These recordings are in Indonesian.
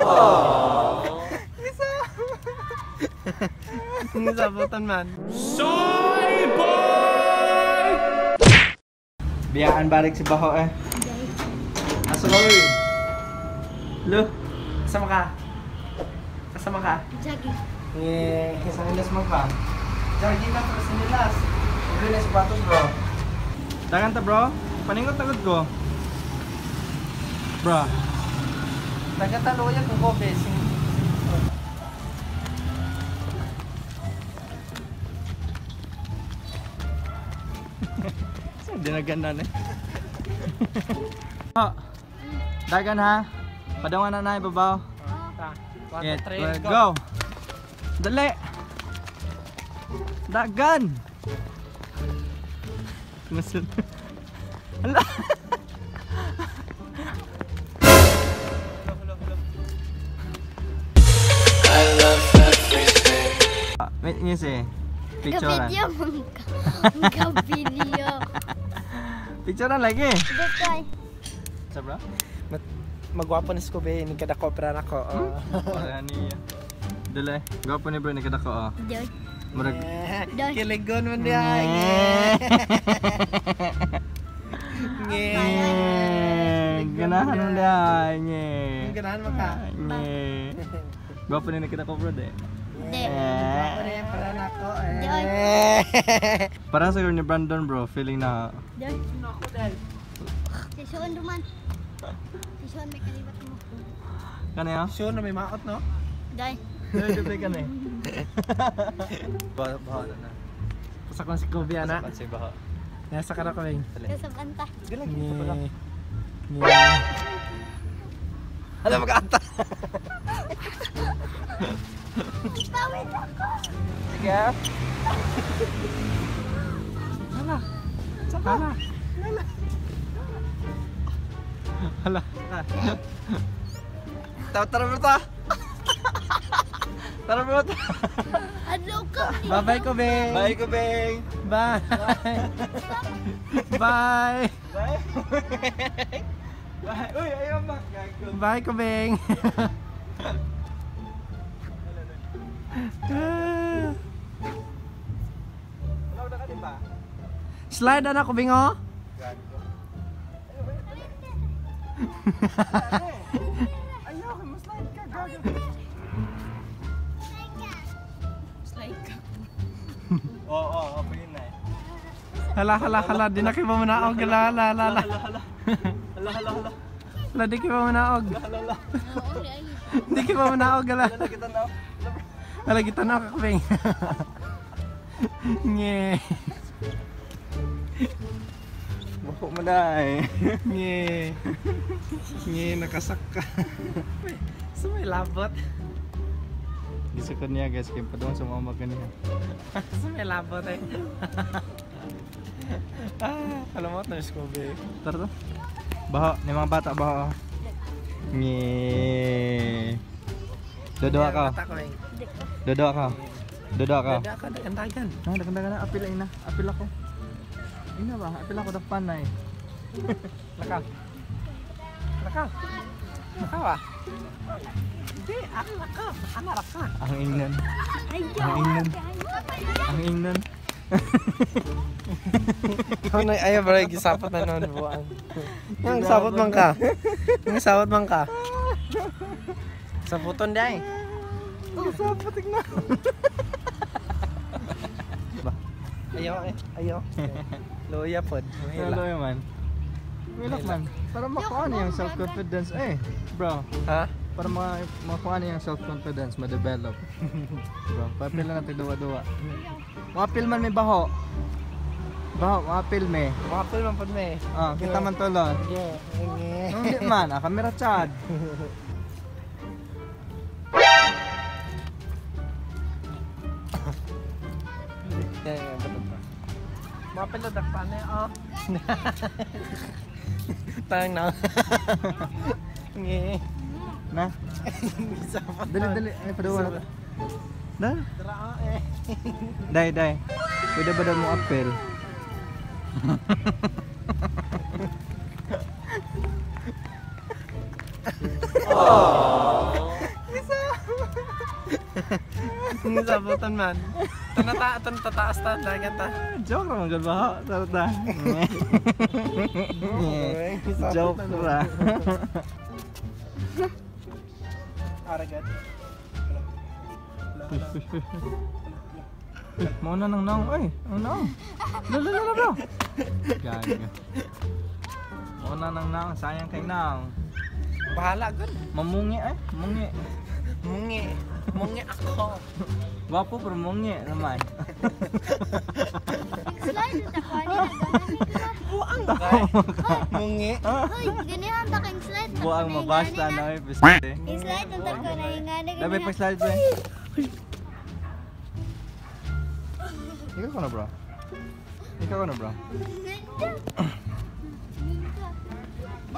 Oh. Bisa. Ini sahabatan, man. Soy boy. Biaran balik si Baho eh. Asa lo. Loh, sama ka. Sama ka. Jagi. Nih, kesana les mangka. Jagi ka terus nilas. Beli les sepatu, bro. Tangan ta, bro. Paningot takot ko. Bro. Nagkatalo yan kung office. Saan dinaganda na eh? Oh, dagan ha? Padawan na na ibabaw. Get, go! Dali! Dagan! Masul. Hala! Wait nyo si picturean. Nagka-video. Picturean lagi. Dutay. Sabra? Magwapo ni Scooby. Nagkadako pran ako. Wala niya. Dala. Gwapo ni bro. Nagkadako. Dut. Kiligon mo niya. Nye. Ganahan mo niya. Nye. Ganahan mo ka. Nye. Gwapo ni nagkadako bro de. Parang siguro ni Brandon bro, feeling na... Sisyon duman. Sisyon may kalibat mo. Kano yun? Sisyon na may maot no? Day. Day, day ka na eh. Baho na na. Pasak lang si Kobe ana. Pasak lang si Baho. Nasa ka na ko eh. Nasa kanta. Galang ito pala. Alam mo kanta. Tawid ako! Sige! Hala! Saka! Hala! Hala! Tara mo ito! Tara mo ito! Ano ko? Bye-bye ko, Beng! Bye ko, Beng! Bye! Bye! Bye! Bye! Uy! Ayaw mo! Bye ko, Beng! Slide anak kubing oh. Ayo, mau slide ka gago. Slide ka. Oh, pinin na. Hala, dinaki ba manaog hala. Hala. La diki ba manaog. Hala. Diki ba manaog hala. Hala kita na kubing. Nye. Bukok mo dahi. Nye. Nye, nakasak ka. So may labot. Gisakot niya guys, kaya pa doon sumama ka niya. So may labot eh. Alam mo ito yung Scooby. Tara to. Baho, ni mga bata, baho. Nye. Dodoa ka. Dodoa ka. Dodoa ka. Dodoa ka, dagandagan. Dagandagan na, apil na. Apil ako. Ina ba? Apil ako dakpan na eh. Lakaw. Lakaw. Lakaw ah? Hindi, ang lakaw. Ang lakaw. Ang ingnan. Ang ingnan. Ang ingnan. Ayaw ba rin, gisapot na noon buwan. Ang sapot man ka. Ang sapot man ka. Saputon dahi. Ang sapot na. Ayaw eh. Ayaw. Loya pod. Loya man. Milak man. Para makuha niya yung self-confidence. Eh, bro. Ha? Para makuha niya yung self-confidence, ma-develop. Bro, papil na natin duwa-duwa. Mapil man may baho. Baho, mapil may. Mapil man pod may. Oh, kita man tulon. Yeah. Hindi man, camera Chad. Mapil na dakpan eh, oh. Tang na. Nge. Na? Dali. Ay, padawa na. Na? Darao eh. Day. Pwede ba daw mo apel? Ini sabo teman. Tenta asta lagi ta. Jok ra magal baho tarta. Jok ra. Aragat. Mau na nang nang oi, nang. Lala bro. Gaga. Mau na nang nang sayang kay nang. Bahala gun. Memungi ay, mungi. Mungi. Mungi ako. Wapo pero mungi naman. Slide na kanya. Buang kay. Mungi. Hoy, ganihan ta kang slide. Buang mabasta na ay piste. Slide ta ko na ingani. Dapat pa slide ba? Ikaw ka na bro.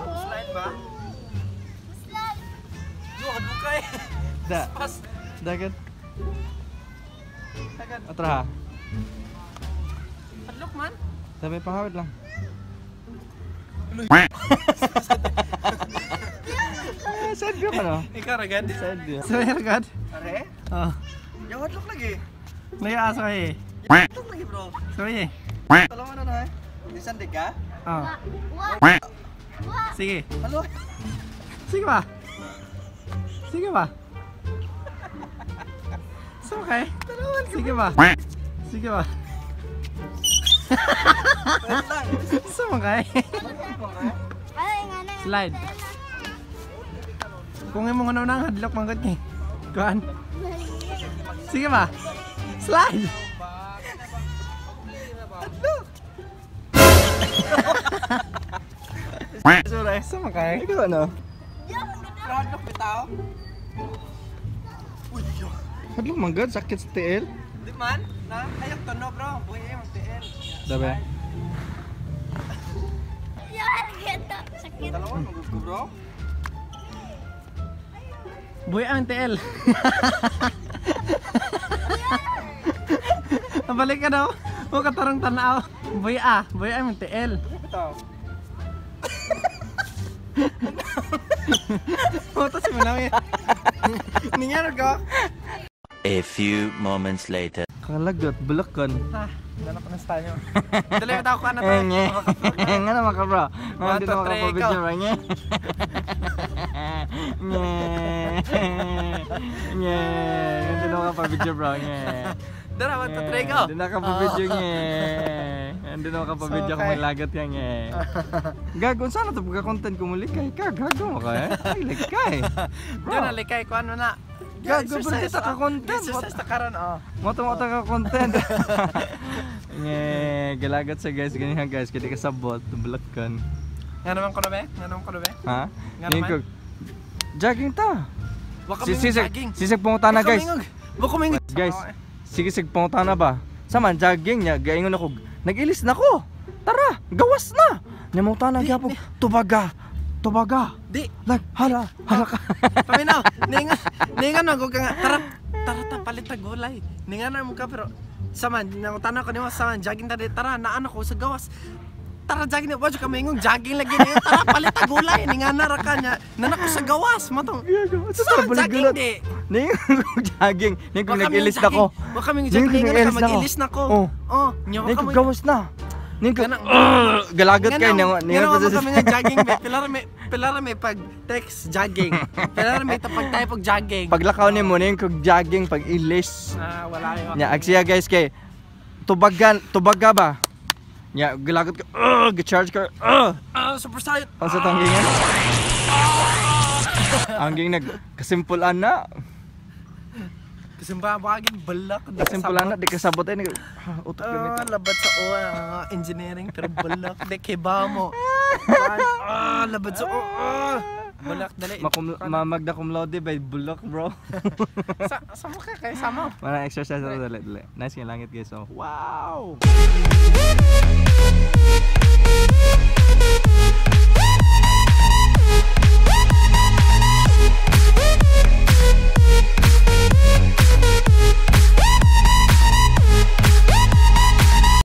Slide ba? Slide. Dukay. Dagat. Dagat. Otra. Adlok man. Dami pahawid lang. Sad ka pa no? Ikaw ragad. Sad ka. Sad ragad. Are? Oh. Yung adlok lagi. Naya aso eh. Adlok lagi bro. Sorry eh. Tolong ano na eh. Bisan di ka? Oh. Sige. Halo. Sige ba? Okay. Sige ba? Sumagay. Slide. Kung imong ano nang hadlok manggut ni. Kuan. Sige ba? Slide. Sumagay. Ito ano? Hadlok bitaw. Uy, yo. Hadlok manggut sakit sa TL. Di man, na ayok to no bro, buhay ay mag TL. Dabe. Yar geta sakit. Dalawa manggut ko bro. Buhay ang TL. Balik ka daw. Mo katarong tanaw. Buhay ang TL. Bitaw. Oto si Manami. Ninyarod ka. A few moments later. Kalagot, bulakan. Hah, dala ko na stanyo. Dali mo tao ka na tayo. Nga naman ka bro. Nga dito makapag-video ba nga? Nga dito makapag-video bro. Dara, matatrey ka. Dito nakapag-video nga. Dito nakapag-video kung may lagat ka nga. Gagawin sana ito pagka-content kung malikay ka. Gagawin mo ka eh. Ay, likay. Dito na likay, kuhan mo na. Gagawin mo dito ka content. Exercise na karan o. Moto-moto ka content. Galagat siya guys. Ganyan guys. Kaya di ka sabot. Tumbalak ka. Nga naman ko naman. Ha? Nga naman. Jogging ta. Waka may jogging. Sisig pungutan na guys. Waka may ingog. Guys. Sisig pungutan na ba? Saman jogging niya. Gaingon ako. Nag-ilis na ko. Tara. Gawas na. Nyamutan na gapong. Tubaga. Di. Lag. Hala ka. Paminaw. Ningan na kung nga. Tara palit na gulay. Ningan na mukha pero. Saman, nangutana ko niyo. Saman, jogging tadi. Tara, naano ko sa gawas. Tara, jogging na. Wadyo ka maingong. Jogging lagi niyo. Tara, palit na gulay. Ningan na raka niya. Nanak ko sa gawas. Matong. Saman, jogging di. Ningan ko jogging. Ningan ko nag-ilis na ko. Huwag kaming jogging. Ningan ko mag-ilis na ko. Oh. Ningan ko gawas na. Galagat kayo nga kami nga jogging be pilara may pag text jogging pilara may tapag tayo pag jogging paglakaw ni mo na yung kag jogging pag ilis wala yun agsiya guys kay tubaga ba galagat ka gacharge ka super sayo ang sa tanggingin hangging nagkasimpulan na Kasimba bagin balak na simpulan na di kasabot ay utak gamit labat sa engineering pero balak de keba mo labat sa balak dali mamagda cum laude by bulak bro sa mukha kay sama para exercise dali nice yung langit guys so wow